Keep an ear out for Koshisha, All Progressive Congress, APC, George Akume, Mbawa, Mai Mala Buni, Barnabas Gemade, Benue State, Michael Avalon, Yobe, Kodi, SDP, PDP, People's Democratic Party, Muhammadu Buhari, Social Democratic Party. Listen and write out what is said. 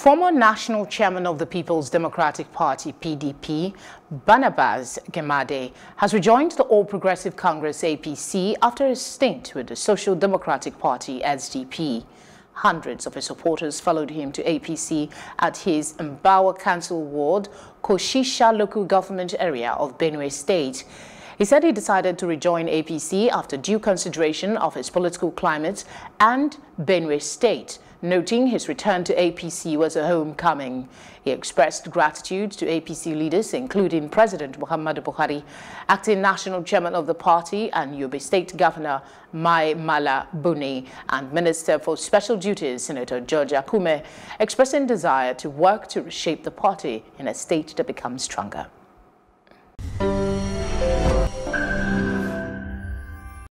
Former national chairman of the People's Democratic Party, PDP, Barnabas Gemade, has rejoined the All Progressive Congress, APC, after a stint with the Social Democratic Party, SDP. Hundreds of his supporters followed him to APC at his Mbawa Council ward, Koshisha local government area of Benue State. He said he decided to rejoin APC after due consideration of his political climate and Benue State, noting his return to APC was a homecoming. He expressed gratitude to APC leaders, including President Muhammadu Buhari, acting national chairman of the party, and Yobe State Governor Mai Mala Buni, and Minister for Special Duties, Senator George Akume, expressing desire to work to reshape the party in a state that becomes stronger.